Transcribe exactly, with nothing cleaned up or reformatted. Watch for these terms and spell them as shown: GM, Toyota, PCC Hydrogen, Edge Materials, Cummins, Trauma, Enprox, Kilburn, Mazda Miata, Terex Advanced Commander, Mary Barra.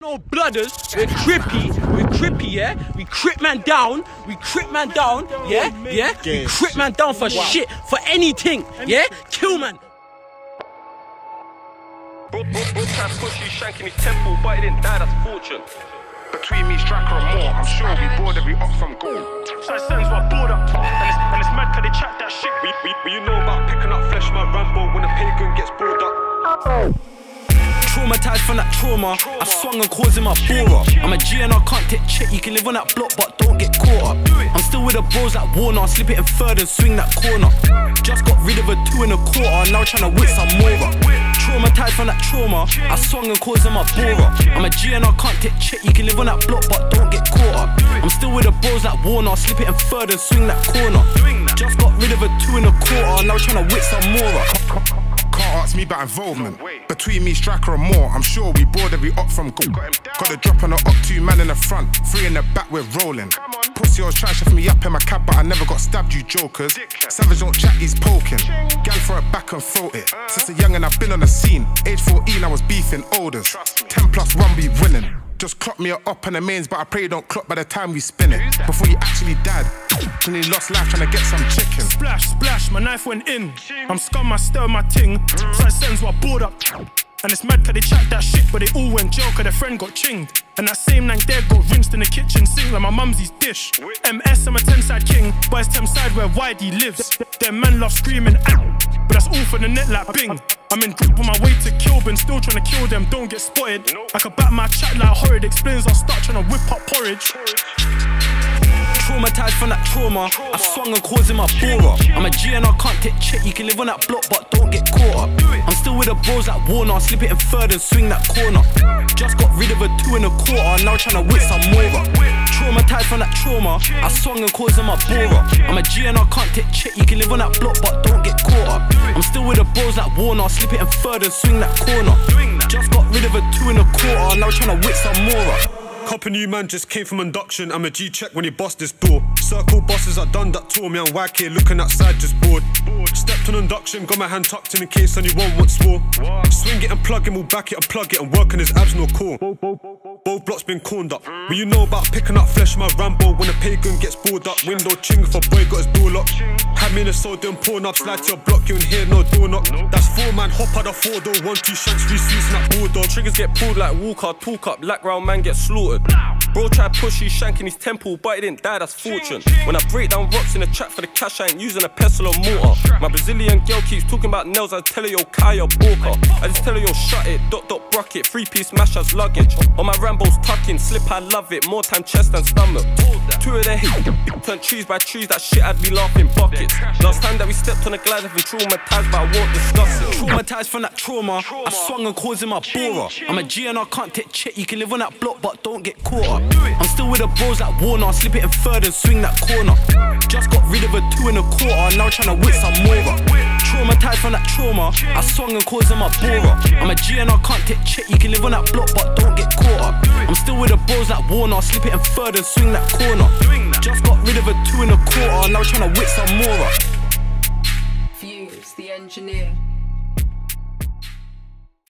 No blooders, we're trippy, we're trippy, yeah? We trip man down, we trip man down, yeah? Yeah? We trip man down for shit, for anything, yeah? Kill man! Bro, bro, bro, trying to push you, shank in his temple, but he didn't die, that's fortune. Between me, striker and more, I'm sure we bored every up from goal. So it sounds my bored up, and it's, and it's mad cause they chat that shit. We, we, we, you know about picking up flesh like Rambo when a pagan gets bored up. Traumatized from that trauma, I swung and caused him a bore up. I'm a G and I can't take check, you can live on that block but don't get caught up. I'm still with the bros like Warner, slip it in third and swing that corner. Just got rid of a two and a quarter, now tryna whip some more up. Traumatized from that trauma, I swung and caused him a bore up. I'm a G and I can't take check, you can live on that block but don't get caught up. I'm still with the bros like Warner, slip it in third and swing that corner. Just got rid of a two and a quarter, now tryna whip some more up. Ask me about involvement. Between me, striker and more, I'm sure we bored every op from goal. Got a drop on the op, two man in the front, three in the back, we're rolling. Pussy was trying to shove me up in my cab, but I never got stabbed, you jokers. Savage don't chat, he's poking. Gang for a back and throw it. Since a young and I've been on the scene. Age fourteen, I was beefing olders. Ten plus one, we winning. Just clock me up on the mains, but I pray you don't clock by the time we spin it. Before you actually died, when he lost life trying to get some chicken. Splash, splash, my knife went in. I'm scum, I stir my ting. Side sends were bored up. And it's mad cause they chat that shit, but they all went jail cause their friend got chinged. And that same night there got rinsed in the kitchen sink like my mumsy's dish. M S, I'm a Thameside king, but it's Thameside where Whitey lives. Their man love screaming out, but that's all for the net like Bing. I'm in group on my way to Kilburn, still trying to kill them, don't get spotted. I could bat my chat like horrid, explains I start trying to whip up porridge. Traumatized from that trauma, I swung and caused him a bore up. I'm a G and I can't take check, you can live on that block but don't get caught up. I'm still with the bros like Warner, slip it in third and swing that corner. Just got rid of a two and a quarter, now trying to whip some more up. Traumatized from that trauma, I swung and caused him a bore up. I'm a G and I can't take check, you can live on that block but don't get caught up. I'm still with the bros like Warner, slip it in third and swing that corner. Just got rid of a two and a quarter, now trying to whip some more up. Copper new man just came from induction. I'm a G check when he bossed this door. Circle bosses are done that tour. Me and Y K looking outside just bored. Stepped on induction, got my hand tucked in in case anyone wants more. Swing it and plug him, we'll back it and plug it and work on his abs, no core. Both blocks been corned up. But you know about picking up flesh, my Rambo when a pagan gets bored up. Window ching if a boy got his door locked. Had me in a soul doing porn up. Slide to your block, you ain't hear no door knock. That's four man, hop out of four door. One, two shanks, three suits in that board door. Triggers get pulled like Walker, talk up. Lack round man gets slaughtered. Bro tried push you, shank in his temple, but he didn't die, that's fortune. When I break down rocks in the trap for the cash, I ain't using a pestle or mortar. My Brazilian girl keeps talking about nails, I tell her yo, Kaya Borka. I just tell her yo, shut it, dot dot bracket, three piece mash as luggage. On my Rambo's tucking, slip I love it, more time chest than stomach. Two of their hits, turn trees by trees, that shit I'd be laughing buckets. Last time that we stepped on a glide, I've been traumatized, but I won't discuss it. Traumatized from that trauma, I swung and caused him a bore. I'm a G and I can't take check, you can live on that block, but don't get caught up. I'm still with the bros like Warner, slip it in third and swing that corner. Just got rid of a two and a quarter, now trying to whip some more up. Traumatized from that trauma, I swung and caused him a bore up. I'm a G and I can't take check, you can live on that block but don't get caught up. I'm still with the bros like Warner, slip it in third and swing that corner. Just got rid of a two and a quarter, now trying to whip some more up. Fuse the engineer.